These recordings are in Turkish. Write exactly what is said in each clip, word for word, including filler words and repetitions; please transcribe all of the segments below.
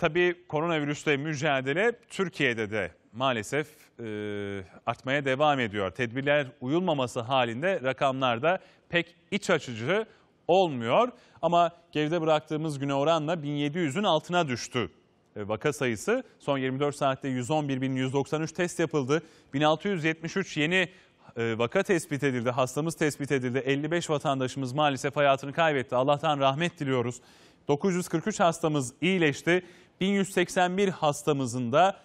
Tabii koronavirüsle mücadele Türkiye'de de maalesef e, artmaya devam ediyor. Tedbirler uyulmaması halinde rakamlar da pek iç açıcı olmuyor. Ama geride bıraktığımız güne oranla bin yedi yüzün altına düştü vaka sayısı. Son yirmi dört saatte yüz on bir bin yüz doksan üç test yapıldı. bin altı yüz yetmiş üç yeni vaka tespit edildi. Hastamız tespit edildi. elli beş vatandaşımız maalesef hayatını kaybetti. Allah'tan rahmet diliyoruz. dokuz yüz kırk üç hastamız iyileşti. bin yüz seksen bir hastamızın da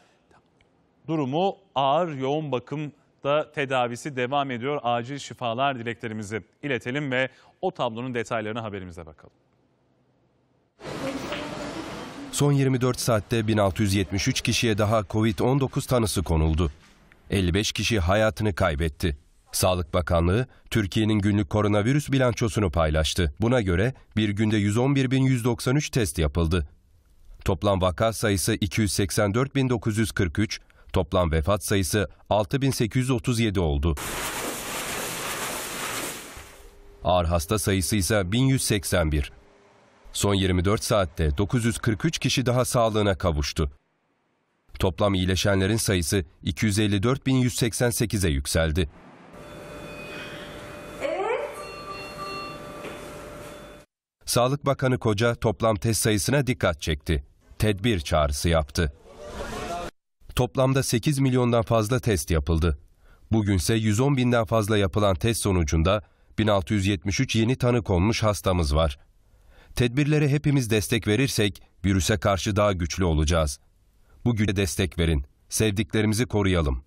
durumu ağır, yoğun bakımda tedavisi devam ediyor. Acil şifalar dileklerimizi iletelim ve o tablonun detaylarına haberimize bakalım. Son yirmi dört saatte bin altı yüz yetmiş üç kişiye daha kovid on dokuz tanısı konuldu. elli beş kişi hayatını kaybetti. Sağlık Bakanlığı, Türkiye'nin günlük koronavirüs bilançosunu paylaştı. Buna göre bir günde yüz on bir bin yüz doksan üç test yapıldı. Toplam vaka sayısı iki yüz seksen dört bin dokuz yüz kırk üç, toplam vefat sayısı altı bin sekiz yüz otuz yedi oldu. Ağır hasta sayısı ise bin yüz seksen bir. Son yirmi dört saatte dokuz yüz kırk üç kişi daha sağlığına kavuştu. Toplam iyileşenlerin sayısı iki yüz elli dört bin yüz seksen sekize yükseldi. Evet. Sağlık Bakanı Koca toplam test sayısına dikkat çekti. Tedbir çağrısı yaptı. Toplamda sekiz milyondan fazla test yapıldı. Bugünse yüz on binden fazla yapılan test sonucunda bin altı yüz yetmiş üç yeni tanı konmuş hastamız var. Tedbirlere hepimiz destek verirsek virüse karşı daha güçlü olacağız. Bu güce destek verin, sevdiklerimizi koruyalım.